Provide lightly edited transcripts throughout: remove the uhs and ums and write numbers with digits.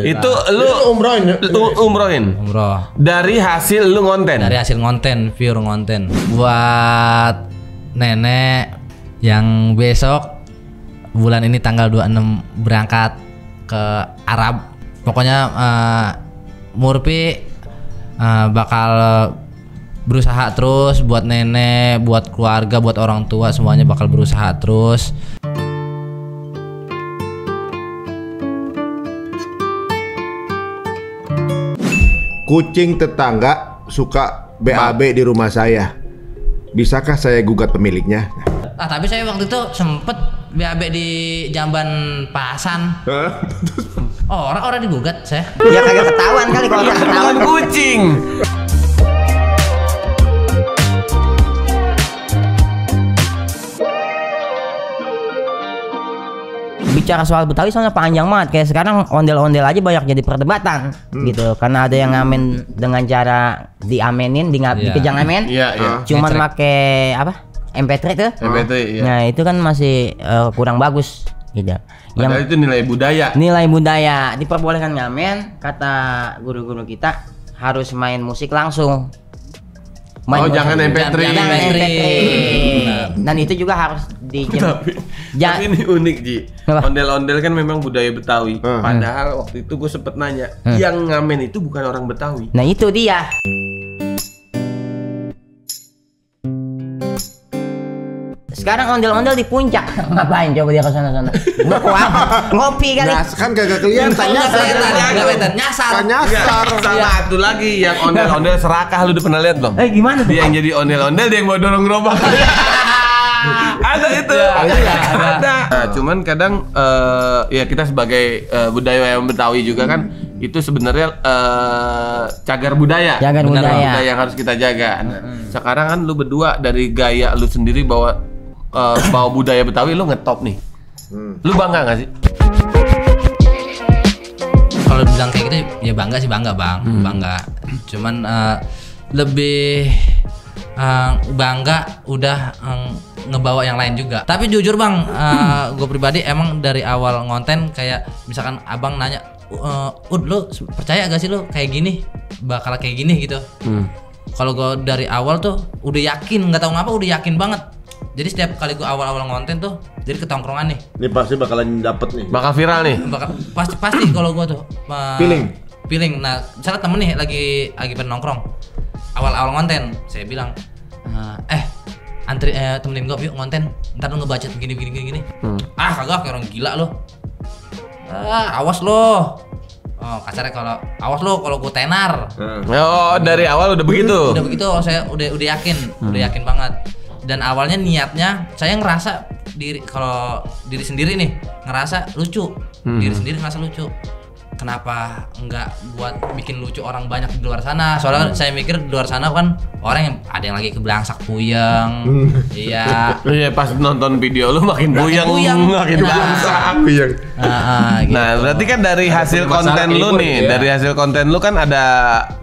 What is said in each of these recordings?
Itu lu umrohin ya? Umroh. Dari hasil lu ngonten? Dari hasil ngonten, pure ngonten. Buat nenek yang besok bulan ini tanggal 26 berangkat ke Arab. Pokoknya Murpi bakal berusaha terus buat nenek, buat keluarga, buat orang tua, semuanya bakal berusaha terus. Kucing tetangga suka BAB di rumah saya. Bisakah saya gugat pemiliknya? Ah, tapi saya waktu itu sempet BAB di Jamban Pasan. Oh, orang-orang digugat saya. Ya kagak ketahuan kali kalau ketahuan kucing. Bicara soal Betawi soalnya panjang banget, kayak sekarang ondel-ondel aja banyak jadi perdebatan gitu, karena ada yang ngamen dengan cara diamenin, dikejang amen, cuman pakai apa MP3 tuh, nah itu kan masih kurang bagus gitu. Yang itu nilai budaya, diperbolehkan ngamen, kata guru-guru kita harus main musik langsung. Oh, jangan MP3. Dan itu juga harus di tapi ini unik Ji. Ondel-ondel kan memang budaya Betawi. Padahal waktu itu gue sempet nanya, yang ngamen itu bukan orang Betawi. Nah itu dia. Sekarang ondel-ondel di puncak. Ngapain coba dia ke sana-sana? Ngopi kali. Nah, kan kagak kelihatan. Nyasar. Sama satu lagi yang ondel-ondel serakah, lu udah pernah lihat belum? Eh gimana tuh? Dia yang jadi ondel-ondel, dia yang mau dorong gerobak. Ada itu. Ada. Nah, cuman kadang ya kita sebagai budayawan Betawi juga kan itu sebenarnya cagar budaya. Cagar budaya yang harus kita jaga. Sekarang kan lu berdua dari gaya lu sendiri bawa budaya Betawi, lu ngetop nih. Lu bangga gak sih? Kalau bilang kayak gitu ya bangga sih, bangga Bang. Bangga. Cuman lebih bangga udah ngebawa yang lain juga. Tapi jujur Bang, gue pribadi emang dari awal ngonten kayak misalkan abang nanya, Ud lu percaya gak sih lu kayak gini? Bakal kayak gini gitu. Kalau gue dari awal tuh udah yakin, nggak tahu ngapa udah yakin banget. Jadi setiap kali gue awal-awal ngonten tuh, jadi ketongkrongan nih. Ini pasti bakalan dapet nih. Bakal viral nih. Pasti kalau gue tuh. Feeling. Nah, misalnya temen nih lagi penongkrong. Awal-awal ngonten, saya bilang, temenin gue yuk ngonten. Ntar lu ngebacet begini. Ah kagak, kayak orang gila lo. Ah awas lo. Oh kasarnya kalau awas lo kalau gue tenar. Oh dari awal udah begitu. Udah begitu, saya udah yakin, udah yakin banget. Dan awalnya niatnya saya ngerasa diri sendiri nih ngerasa lucu, diri sendiri ngerasa lucu. Kenapa nggak buat bikin lucu orang banyak di luar sana? Soalnya saya mikir di luar sana kan orang yang ada yang lagi keblangsak puyeng. Iya. Iya pas nonton video lu makin belangsak. Gitu. Nah berarti kan dari hasil konten lu nih, dari hasil konten lu kan ada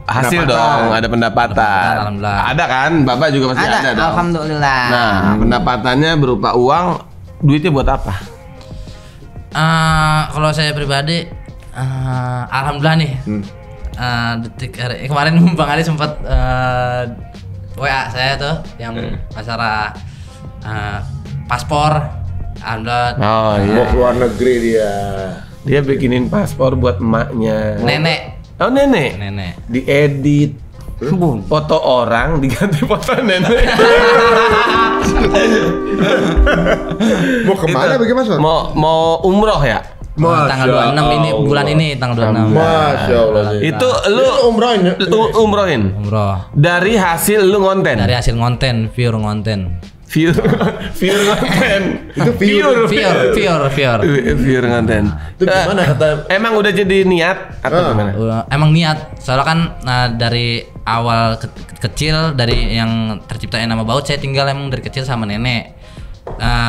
hasil dong, ada pendapatan. Alhamdulillah. Ada kan, Bapak juga pasti ada dong. Alhamdulillah. Nah pendapatannya berupa uang, duitnya buat apa? Kalau saya pribadi. Alhamdulillah nih. Kemarin Bang Ali sempat WA saya tuh yang masalah paspor. Alhamdulillah. Oh iya. Mau luar negeri dia. Dia bikinin paspor buat emaknya. Nenek. Oh nenek. Nenek. Diedit. Foto orang diganti foto nenek. Mau kemana bagaimana Mas? Mau umroh ya? Tanggal 26 ini bulan ini tanggal 26. Masya Allah. Itu lu umrohin ya? Umroh. Dari hasil lu ngonten. Dari hasil ngonten, pure ngonten. Pure ngonten. Itu pure ngonten. Itu gimana kata? Emang udah jadi niat atau gimana? Emang niat. Soalnya kan dari awal kecil dari yang terciptanya nama Baud, saya tinggal emang dari kecil sama nenek.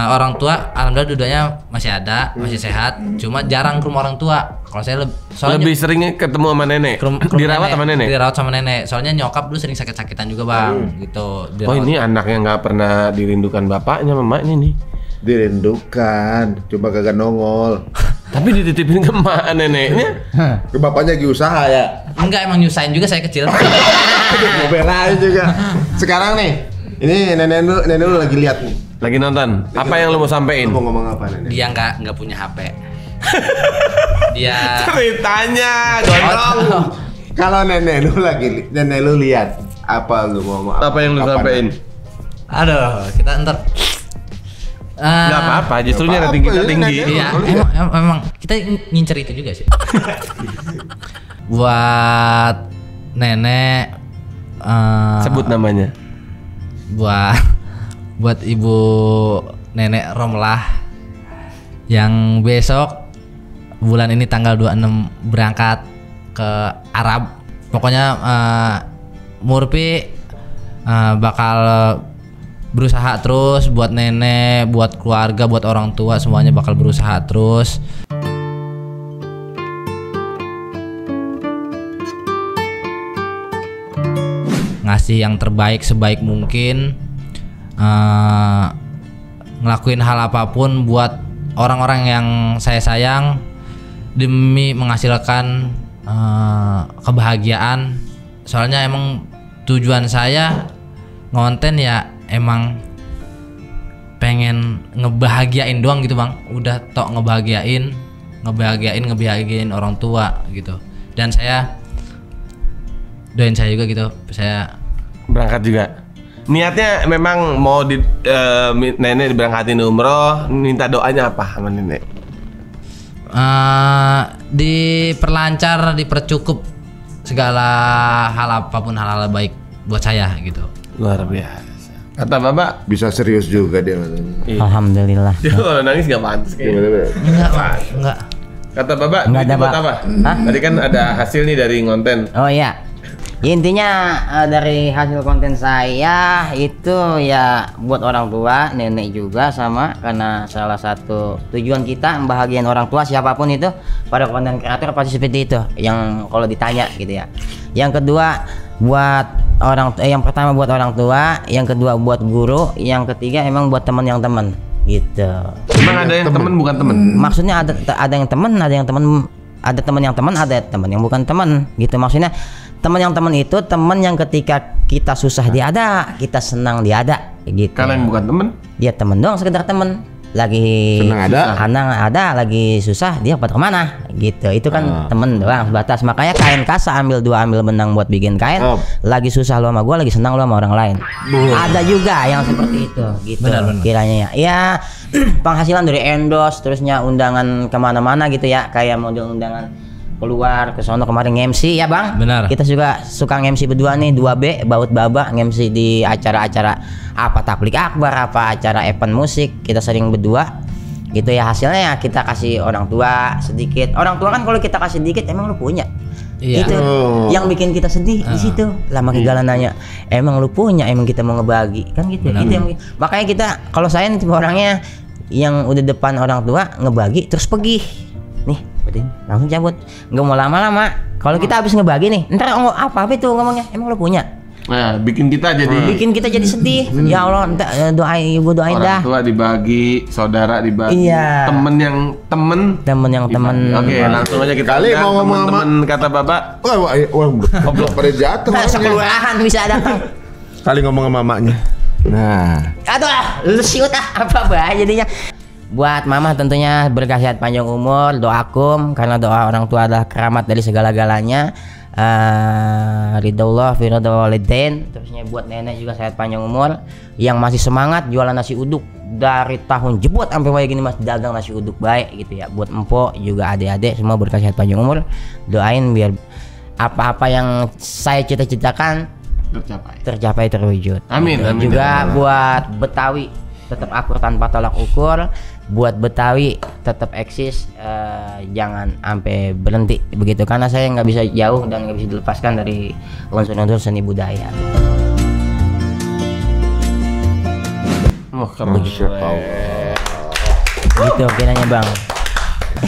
Orang tua alhamdulillah duduknya masih ada, masih sehat. Cuma jarang ke rumah orang tua. Kalau saya lebih seringnya ketemu sama nenek. Dirawat sama nenek. Dirawat sama nenek. Soalnya nyokap dulu sering sakit-sakitan juga, Bang. Gitu. Dirawat. Oh, ini anaknya nggak pernah dirindukan bapaknya, mamanya nih. Dirindukan, coba kagak nongol. Tapi dititipin ke emak neneknya? Ke bapaknya lagi usaha ya? Enggak, emang nyusahin juga saya kecil. Gue belain juga. Sekarang nih, ini nenek lu lagi lihat nih. Lagi nonton. Apa yang lu mau sampein? Lu mau ngomong apa nenek? Dia nggak punya HP. Dia ceritanya gondrong. Kalau nenek lu lihat, apa lu mau ngomong? Apa yang lu sampein? Aduh, kita entar. Nggak apa-apa, justru dia rating kita tinggi. Iya, emang kita ngincer itu juga sih. Buat nenek, sebut namanya. Buat ibu nenek Romlah yang besok bulan ini tanggal 26 berangkat ke Arab. Pokoknya Murpi bakal berusaha terus buat nenek, buat keluarga, buat orang tua, semuanya bakal berusaha terus. Ngasih yang terbaik sebaik mungkin, ngelakuin hal apapun buat orang-orang yang saya sayang demi menghasilkan kebahagiaan. Soalnya emang tujuan saya ngonten ya emang pengen ngebahagiain doang gitu bang, udah tok ngebahagiain orang tua gitu. Dan saya doain saya juga gitu, saya berangkat juga. Niatnya memang mau nenek diberangkatin umroh, minta doanya apa sama nenek? Diperlancar, dipercukup segala hal, apapun hal-hal baik buat saya gitu. Luar biasa. Kata Baba bisa serius juga dia. Alhamdulillah. Dia kalau nangis gak pantas kayaknya. Enggak. Kata Baba enggak ada apa? Hah? Tadi kan ada hasil nih dari konten. Oh iya. Intinya dari hasil konten saya itu ya buat orang tua, nenek juga sama, karena salah satu tujuan kita membahagiakan orang tua siapapun itu. Pada konten kreator pasti seperti itu yang kalau ditanya gitu ya. Yang kedua buat yang pertama buat orang tua, yang kedua buat guru, yang ketiga emang buat teman yang teman gitu. Emang ada yang teman bukan teman. Maksudnya ada teman yang bukan teman gitu. Maksudnya teman yang teman itu teman yang ketika kita susah dia ada, kita senang dia ada gitu. Kalau yang bukan teman? Dia teman doang, sekedar teman. Lagi senang ada, lagi susah dia pada kemana gitu. Itu kan temen doang sebatas. Makanya kain kasa ambil benang buat bikin kain. Lagi susah lu sama gua, lagi senang lu sama orang lain. Ada juga yang seperti itu gitu. Benar. Kiranya ya penghasilan dari endorse, terusnya undangan kemana-mana gitu ya, kayak model undangan keluar ke sono kemarin nge-MC ya bang. Benar. Kita juga suka nge-MC berdua nih, 2B Baud Baba nge-MC di acara-acara apa tablik akbar, apa acara event musik, kita sering berdua gitu ya. Hasilnya ya kita kasih orang tua sedikit. Orang tua kan kalau kita kasih sedikit emang lu punya. Iya. Itu yang bikin kita sedih di situ. Lama kegalan nanya, emang lu punya, emang kita mau ngebagi kan gitu. Benar. Itu yang makanya kita kalau saya tipe orangnya yang udah depan orang tua ngebagi terus pergi. Nih, langsung cabut, nggak mau lama-lama. Kalau kita habis ngebagi nih, ntar apa itu ngomongnya? Emang lo punya? Nah, bikin kita jadi sedih. Ya Allah, gue doain orang dah. Orang tua dibagi, saudara dibagi, iya. Temen yang temen. Oke, langsung aja kita lihat. Mau ngomong Kata Baba. Wah, goblok pada jatuh. Sekelurahan bisa datang. Kali ngomong sama mamanya. Nah, lu siut apa jadinya. Buat mama tentunya berkasiat panjang umur, doakum, karena doa orang tua adalah keramat dari segala-galanya. Ridhaullah fi ridha walidain. Terusnya buat nenek juga sehat panjang umur, yang masih semangat jualan nasi uduk dari tahun jebot sampai kayak gini masih dagang nasi uduk baik gitu ya. Buat empok juga adik-adik semua berkasiat panjang umur, doain biar apa-apa yang saya cita-citakan tercapai terwujud. Amin. Dan amin juga amin. Buat Betawi tetap akur tanpa tolak ukur, buat Betawi tetap eksis, jangan sampai berhenti begitu, karena saya nggak bisa jauh dan nggak bisa dilepaskan dari unsur-unsur seni budaya. Masya Allah. Gitu kiranya bang.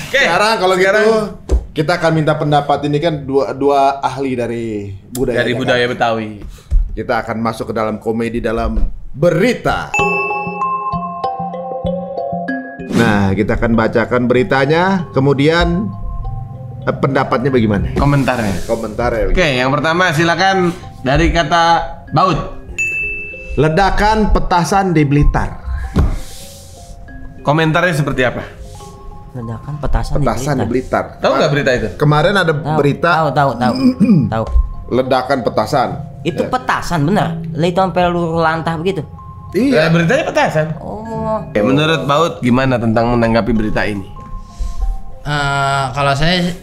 Oke, sekarang kita akan minta pendapat, ini kan dua ahli dari budaya Betawi. Kita akan masuk ke dalam komedi dalam berita. Nah, kita akan bacakan beritanya, kemudian pendapatnya bagaimana? Komentarnya. Oke, yang pertama silakan dari Kata Baud. Ledakan petasan di Blitar. Komentarnya seperti apa? Ledakan petasan di Blitar. Tahu nggak berita itu? Kemarin ada berita. Tahu. Ledakan petasan. Itu petasan bener? Letupan peluru lantah begitu? Iya. Beritanya petasan. Oh. Menurut Baud gimana tentang menanggapi berita ini? Kalau saya,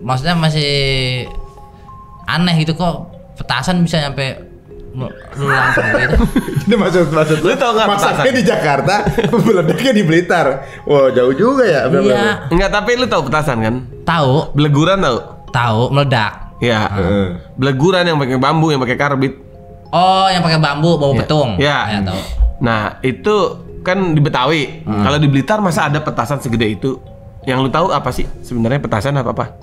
maksudnya masih aneh gitu, kok petasan bisa nyampe lulang gitu. Ini maksud lu tau nggak? Masaknya di Jakarta, meledaknya di Blitar. Wah, jauh juga ya. Iya. Enggak, tapi lu tau petasan kan? Tahu. Beleguran tahu meledak. Iya. Beleguran yang pakai bambu, yang pakai karbit. Oh, yang pakai bambu, bau petung. Iya. Tahu. Nah, itu kan di Betawi. Kalau di Blitar masa ada petasan segede itu? Yang lu tahu apa sih sebenarnya petasan apa?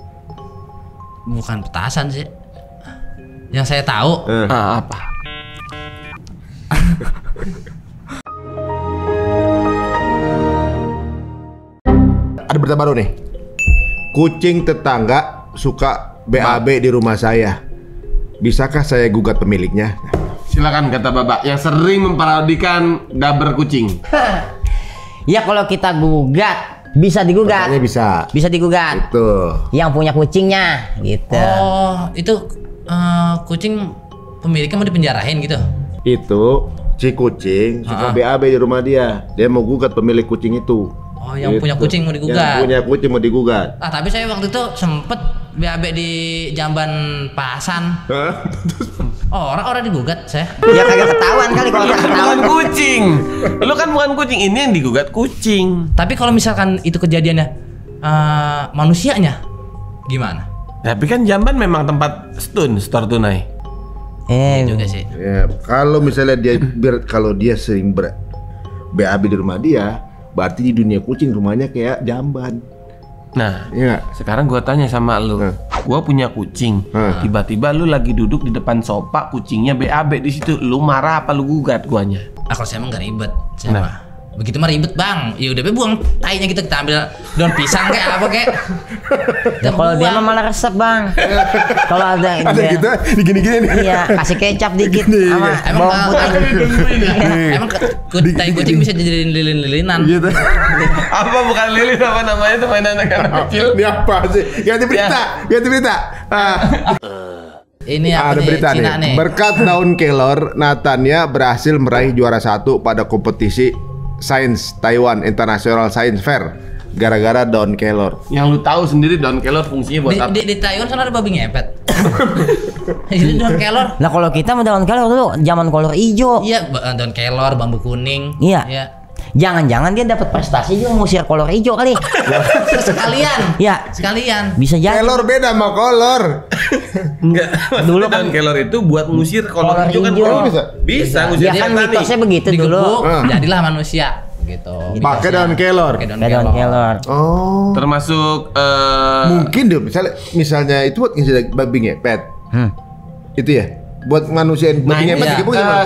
Bukan petasan sih. Yang saya tahu apa? Ada berita baru nih. Kucing tetangga suka BAB di rumah saya. Bisakah saya gugat pemiliknya? Silakan Kata Baba yang sering memparodikan daber kucing. Ya, kalau kita gugat bisa digugat. Katanya bisa digugat. Itu. Yang punya kucingnya gitu. Oh, itu kucing pemiliknya mau dipenjarain gitu. Itu si kucing suka BAB di rumah dia. Dia mau gugat pemilik kucing itu. Oh, yang punya kucing mau digugat. Yang punya kucing mau digugat. Ah, tapi saya waktu itu sempet BAB di Jamban Pasan. Orang digugat saya. Ya kagak ketahuan kali kalau ketahuan kucing. Lu kan bukan kucing, ini yang digugat kucing. Tapi kalau misalkan itu kejadiannya manusianya gimana? Tapi kan Jamban memang tempat store tunai. Juga sih. Ya, kalau misalnya dia sering BAB di rumah dia, berarti di dunia kucing rumahnya kayak Jamban. Nah, ya. Sekarang gua tanya sama lu. Gua punya kucing. Tiba-tiba lu lagi duduk di depan sofa, kucingnya BAB di situ. Lu marah apa lu gugat guanya? Kalau saya emang gak ribet. Nah. Begitu mah ribet, Bang. Ya udah buang tainya gitu, kita ambil daun pisang kayak apa kayak. Ya kalau dia mah malah resep, Bang. Kalau ada gitu, digini-gini. Iya, kasih kecap dikit sama bawang putih. Emang tai kucing bisa jadi lilin-lilinan. Gitu. Apa bukan lilin, apa namanya tuh mainan anak-anak kecil? Ini apa sih? Ganti berita. Ini ada berita nih. Berkat daun kelor, Natania berhasil meraih juara 1 pada kompetisi Sains Taiwan International Science Fair gara-gara daun kelor. Yang lu tahu sendiri daun kelor fungsinya buat apa? Di Taiwan sana ada babi ngepet. Jadi daun kelor. Nah, kalau kita mau daun kelor dulu zaman kolor hijau. Iya, daun kelor, bambu kuning. Iya. Jangan-jangan dia dapat prestasi juga ngusir kolor hijau kali. Sekalian. Ya, sekalian. Bisa jadi. Kelor beda sama kolor. Enggak. Dulu kan kelor itu buat ngusir kolor hijau kan bisa ngusir. Ya kan mitosnya begitu dulu. Jadilah manusia gitu. Pakai daun kelor. Oh. Termasuk mungkin deh misalnya itu buat ngisi babi ngepet. Itu ya. Buat manusia yang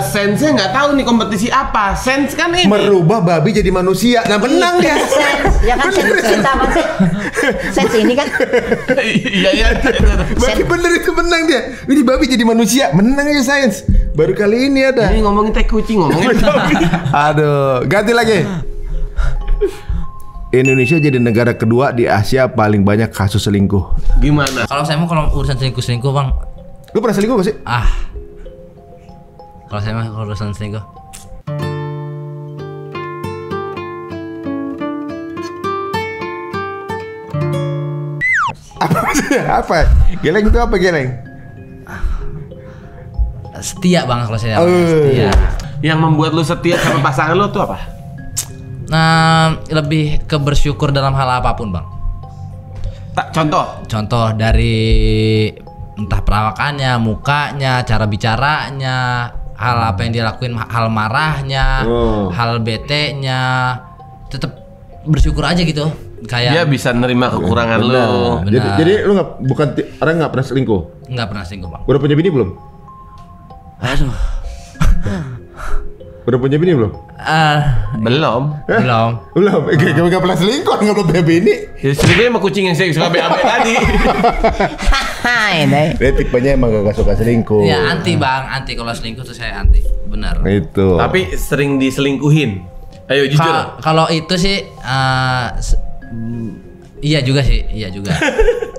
sense-nya nggak tahu nih kompetisi apa. Sense kan ini merubah babi jadi manusia. Nah, menang dia. Ya kan sense ini kan. Iya. Berarti bener itu menang dia. Ini babi jadi manusia, menang aja sains. Baru kali ini ada. Ini ngomongin teh kucing ngomongin. Aduh, ganti lagi. Indonesia jadi negara kedua di Asia paling banyak kasus selingkuh. Gimana? Kalau saya mau urusan selingkuh, Bang. Lu pernah selingkuh gak sih? Kalau saya mah urusan selingkuh. Apa maksudnya? Apa? Geleng itu apa geleng? Setia, Bang, kalau saya. Setia. Yang membuat lu setia sama pasangan lu tuh apa? Nah, lebih ke bersyukur dalam hal apapun, Bang. Contoh dari entah perawakannya, mukanya, cara bicaranya, hal apa yang dia lakuin, hal marahnya, hal bete-nya, tetap bersyukur aja gitu. Kayak dia bisa nerima kekurangan lu. Jadi lu nggak pernah selingkuh? Nggak pernah selingkuh, Bang. Udah punya bini belum? Aduh. Udah punya bini belum? Belum. Belum. Belum. Gak pernah selingkuh, gak pernah punya bini. Ya selingkuh sama kucing yang saya suka BAB tadi. Dia tipenya emang gak suka selingkuh. Ya anti bang, anti. Kalau selingkuh tuh saya anti, benar. Itu. Tapi sering diselingkuhin. Ayo jujur. Kalau itu sih iya juga sih, iya juga.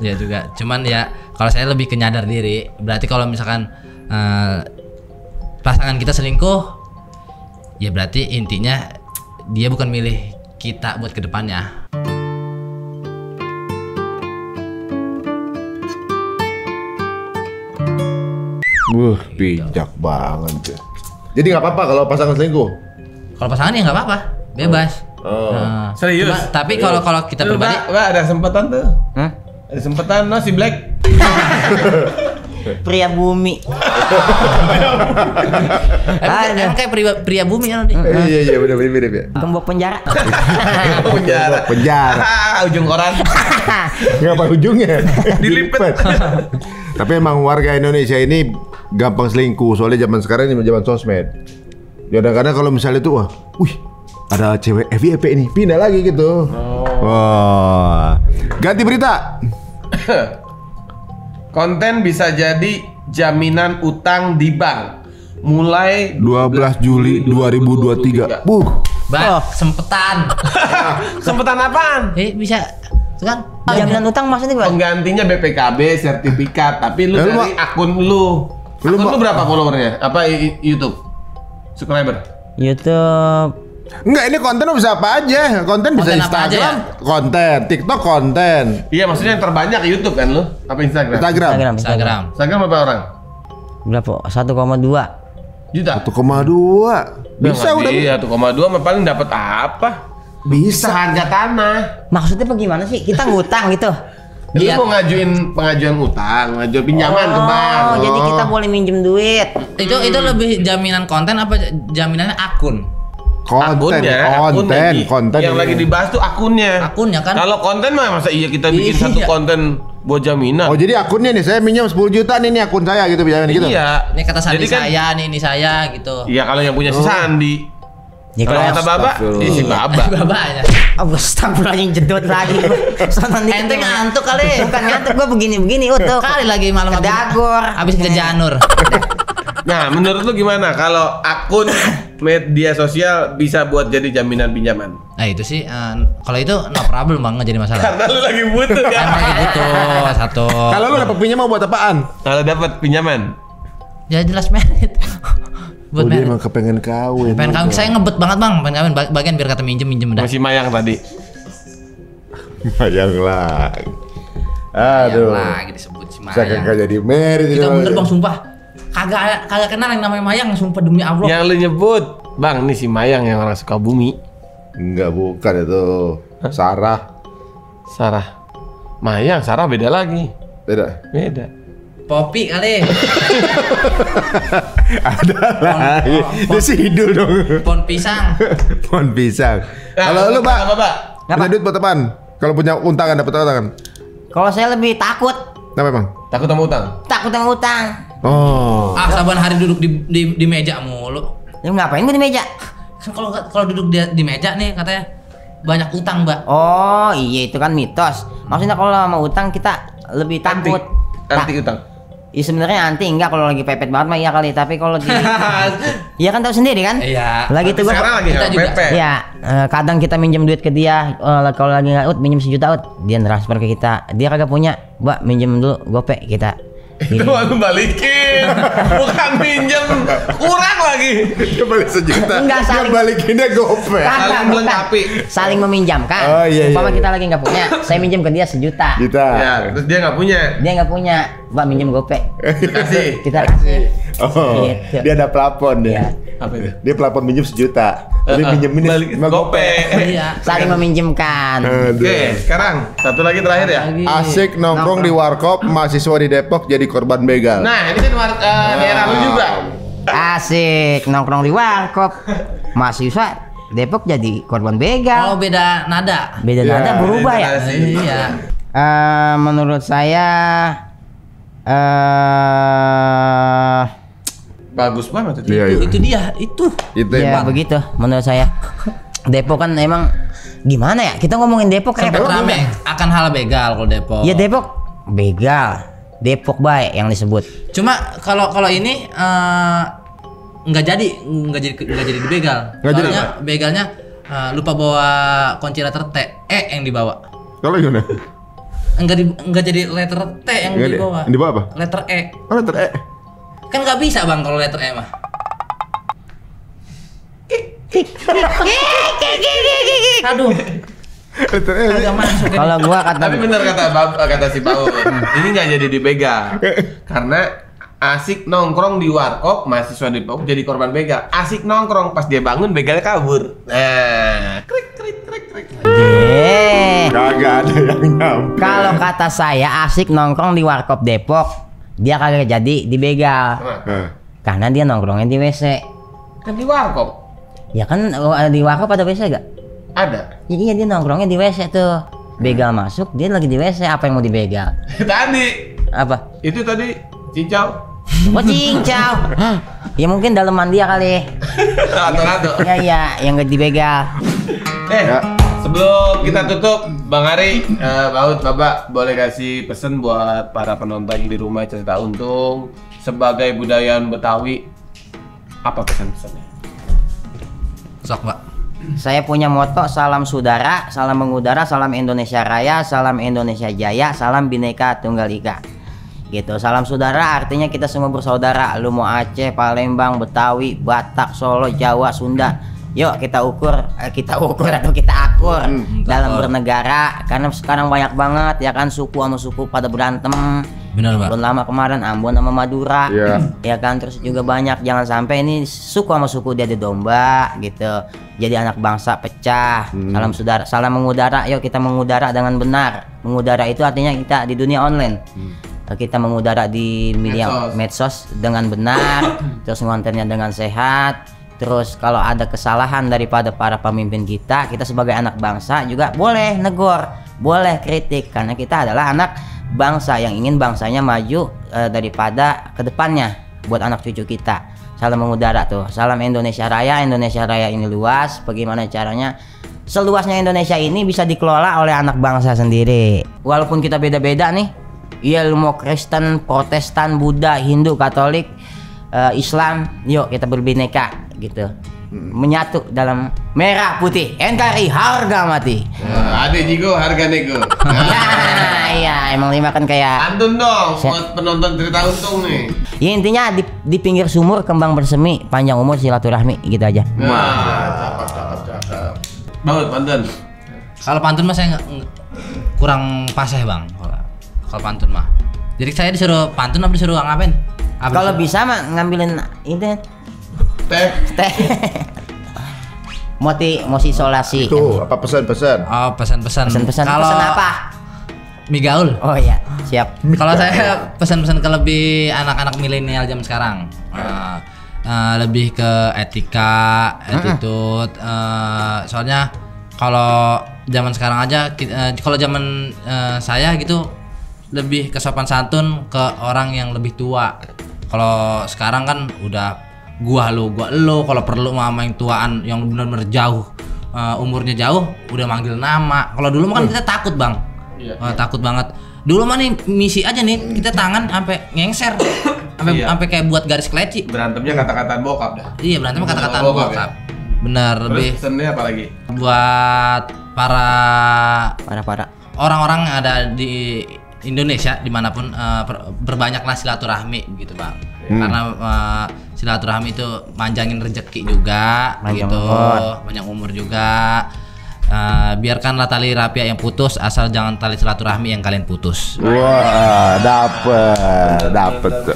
Iya juga. Cuman ya kalau saya lebih kenyadar diri. Berarti kalau misalkan pasangan kita selingkuh, ya berarti intinya dia bukan milih kita buat kedepannya. Bijak banget. Jadi nggak apa-apa kalau pasangan selingkuh? Kalau pasangan ya nggak apa-apa, bebas. Oh. Serius? Cuma, tapi kalau kita pribadi, ada kesempatan tuh. Hah? Ada kesempatan, no si Black. Pria bumi. Emang kayak pria bumi kan? Iya bener mirip ya. Gembok penjara. Penjara. Ujung koran. Ngapa ujungnya? Dilipet. Tapi emang warga Indonesia ini gampang selingkuh. Soalnya zaman sekarang ini zaman sosmed. Kadang-kadang kalau misalnya tuh, ada cewek FYP ini, pindah lagi gitu. Wah. Ganti berita. Konten bisa jadi jaminan utang di bank mulai 12 Juli 2023. Sempetan. Sempetan apaan? Bisa kan? Jaminan utang maksudnya gimana? Penggantinya BPKB sertifikat, tapi lu dari akun lu. Akun lu berapa followernya? Apa YouTube? Subscriber? YouTube. Enggak, ini konten bisa apa aja. Konten bisa Instagram, ya? Konten, TikTok konten. Iya, maksudnya yang terbanyak YouTube kan lu? Apa Instagram? Instagram berapa orang? Berapa? 1,2 juta. 1,2. Bisa udah. Iya, 1,2 paling dapat apa? Bisa harga tanah. Maksudnya bagaimana sih? Kita ngutang gitu. Lu mau ngajuin pengajuan utang, ngajuin pinjaman ke bank. Oh, jadi kita boleh minjem duit. Itu lebih jaminan konten apa jaminannya akun? Konten yang lagi dibahas tuh akunnya kan. Kalau konten mah masa iya kita bikin satu konten buat jaminan. Oh, jadi akunnya nih, saya minjam 10 juta nih, ini akun saya gitu, pinjaman gitu. Iya, ini kata Sandi kan, saya nih, ini saya gitu. Iya, kalau yang punya si Sandi. Ya, kalau kata Baba, si Baba. Babanya. Astagfirullahaladzim, jedot lagi. Ente ngantuk kali. Bukan ngantuk, gua begini-begini utuh. Kali lagi malam dagor habis kejanur. Nah, menurut lu gimana kalau akun media sosial bisa buat jadi jaminan pinjaman? Nah, itu sih kalau itu no problem banget jadi masalah. Karena lu lagi butuh kan. Lagi butuh satu. Kalau lu dapat pinjaman mau buat apaan? Kalau dapat pinjaman? Ya jelas merit. Buat dia emang kepengen kawin. Pengen kawin. Saya ngebet banget, Bang, pengen kawin bagian biar kata minjem dah. Masih mayang tadi. Mayang lah. Aduh. Lagi disebut si mayang. Saya kagak jadi merit. Itu bener Bang, sumpah. Kagak kenal yang namanya Mayang, sumpah demi Allah. Yang lu nyebut, Bang, nih si Mayang yang orang Sukabumi. Enggak, bukan itu. Hah? Sarah. Mayang, Sarah beda lagi. Beda. Popi kali. Ada lagi. Itu si Hidul dong. Pohon pisang. Kalau lu, Pak, ada duit buat apaan? Kalau punya untangan, dapat untangan. Kalau saya lebih takut. Kenapa, Bang? Takut sama utang? Takut sama utang. Oh. Saban hari duduk di meja mulu. Ya ngapain gua di meja? Kan kalau duduk di meja nih katanya banyak utang, Mbak. Oh, iya itu kan mitos. Maksudnya kalau sama utang kita lebih takut. Anti utang. Iya sebenarnya anti enggak, kalau lagi pepet banget mah iya kali, tapi kalau di iya kan tahu sendiri kan? Iya. Lagi itu gua kita juga. Iya, kadang kita minjem duit ke dia, kalau lagi enggak minjem 1 juta dia transfer ke kita. Dia kagak punya, Mbak, minjem dulu gope kita. Itu malu balikin, bukan pinjem, kurang lagi. Dia balik 1 juta, dia balikinnya gope. Saling melengkapi, saling meminjamkan. Oh iya. Umpama kita lagi nggak punya, saya minjem ke dia 1 juta. Ya, terus dia nggak punya, Mbak minjem gope. Kita kasih. Oh. Gitu. Dia ada plafon ya. Dia plafon minjem 1 juta, tapi minjemin gope. Saling meminjamkan. Oke, sekarang satu lagi terakhir ya. Asik nongkrong di warkop, mahasiswa di Depok jadi korban begal. Nah, ini kan daerah lu juga. Asik nongkrong di warkop, mahasiswa Depok jadi korban begal. Oh, beda nada. Beda nada berubah ya. Iya. Menurut saya bagus banget itu. Iya, itu dia, itu ya, begitu menurut saya. Depok kan emang gimana ya, kita ngomongin Depok kan rame akan hal begal. Kalau Depok ya Depok begal, Depok baik yang disebut. Cuma kalau ini nggak jadi dibegal. Soalnya begalnya lupa bawa kunci letter T, yang dibawa. Kalau gimana? Enggak jadi letter T yang dibawa. Yang dibawa apa? Letter E. Oh, letter E. Kan nggak bisa bang kalau letter E mah. Aduh. Kalau gua kata, tapi bener kata si Paul, ini nggak jadi dibegal karena asik nongkrong di warkop, mahasiswa di Depok jadi korban begal. Asik nongkrong, pas dia bangun begalnya kabur. Nah, krik. Kagak ada yang nyampe. Kalau kata saya, asik nongkrong di warkop Depok, dia kagak jadi dibegal. Karena dia nongkrongnya di WC. Kan di warkop. Ya kan di warkop ada WC gak? Ada. Iya, dia nongkrongnya di WC tuh. Begal masuk, dia lagi di WC, apa yang mau dibegal? Tadi. Apa? Itu tadi. Cincau. Ya mungkin daleman dia kali. Atau Iya, yang gak dibegal. Sebelum kita tutup, Bang Ari, Baud, Bapak boleh kasih pesan buat para penonton di rumah Cerita Untung sebagai budayawan Betawi. Apa pesan-pesannya? Sok, Pak. Saya punya moto, salam saudara, salam mengudara, salam Indonesia Raya, salam Indonesia Jaya, salam Bhinneka Tunggal Ika. Gitu, salam saudara artinya kita semua bersaudara. Lu mau Aceh, Palembang, Betawi, Batak, Solo, Jawa, Sunda, yuk kita akur dalam bernegara. Karena sekarang banyak banget ya kan suku sama suku pada berantem. Benar, Pak. Belum lama kemarin Ambon sama Madura, ya kan. Terus juga banyak, jangan sampai ini suku sama suku dia domba gitu, jadi anak bangsa pecah. Salam saudara, salam mengudara, yuk kita mengudara dengan benar. Mengudara itu artinya kita di dunia online. Kita mengudara di media medsos dengan benar, terus ngontennya dengan sehat. Terus kalau ada kesalahan daripada para pemimpin kita, kita sebagai anak bangsa juga boleh negor, boleh kritik, karena kita adalah anak bangsa yang ingin bangsanya maju daripada kedepannya buat anak cucu kita. Salam mengudara tuh, salam Indonesia Raya. Indonesia Raya ini luas, bagaimana caranya seluasnya Indonesia ini bisa dikelola oleh anak bangsa sendiri. Walaupun kita beda-beda nih. Iya, lu mau Kristen, Protestan, Buddha, Hindu, Katolik, Islam, yuk kita berbineka gitu. Menyatu dalam merah putih. NKRI harga mati. Ada jigo harga nego. Iya, emang lima kan kayak. Antun dong buat penonton Cerita Untung nih. Ya intinya di pinggir sumur kembang bersemi, panjang umur silaturahmi gitu aja. Wah, cakep. Baud, pantun. Kalau pantun mah saya kurang pas ya, Bang. Kalau pantun mah, jadi saya disuruh pantun apa disuruh ngapain? Kalau bisa mah ngambilin ini teh. Mau isolasi. Tuh apa pesan-pesan? Oh, pesan-pesan. Kalau apa? Mie gaul. Oh iya, siap. Kalau saya pesan-pesan ke lebih anak-anak milenial zaman sekarang, lebih ke etika, attitude. Soalnya kalau zaman sekarang aja, kalau zaman saya gitu. Lebih ke sopan santun ke orang yang lebih tua. Kalau sekarang kan udah gua lo kalau perlu mama yang tuaan yang benar-benar jauh umurnya jauh udah manggil nama. Kalau dulu kan kita takut, Bang. Takut banget. Dulu mah nih misi aja nih, kita tangan sampai ngengser. Sampai kayak buat garis kleci. Berantemnya kata-kataan bokap dah. Iya, berantemnya kata-kataan bokap. Ya? Bener. Terus pesannya apa lagi? Buat para orang-orang yang ada di Indonesia dimanapun, berbanyaklah silaturahmi gitu, Bang. Karena silaturahmi itu manjangin rezeki juga, panjang umur juga. Biarkanlah tali rapia yang putus, asal jangan tali silaturahmi yang kalian putus. Wah, dapet.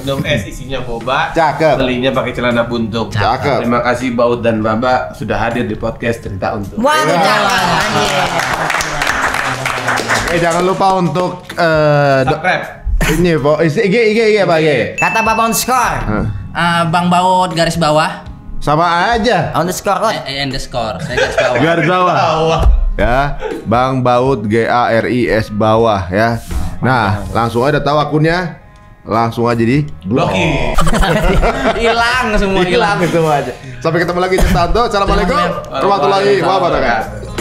Minum es isinya boba. Cakep. Belinya pakai celana buntung. Cakep. Terima kasih Baud dan Baba sudah hadir di podcast Cerita Untung. Jangan lupa untuk subscribe ini, Pak. IG Kata Baba _ Bang Baud _ sama aja. Underscore. Saya garis bawah. Ya, Bang Baud GARIS bawah ya. Nah, langsung aja tahu akunnya. langsung aja di blokir. Hilang semua, hilang itu aja. Sampai ketemu lagi di Cerita Untungs. Assalamualaikum warahmatullahi wabarakatuh.